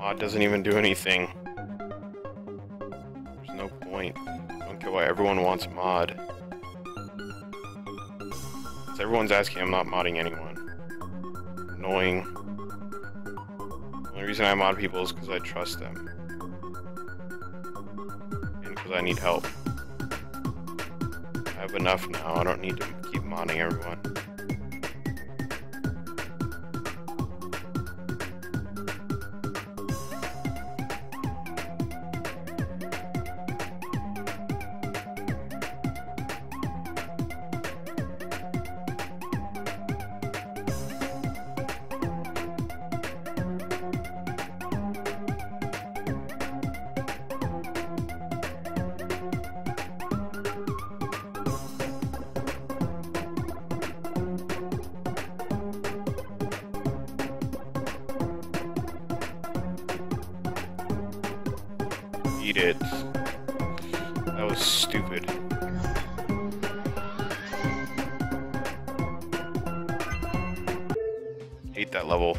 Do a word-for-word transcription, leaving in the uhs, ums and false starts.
Oh, it doesn't even do anything. There's no point. I don't care why everyone wants mod. Since everyone's asking, I'm not modding anyone. Annoying. The only reason I mod people is because I trust them. And because I need help. I have enough now, I don't need to keep modding everyone. It. That was stupid. Hate that level.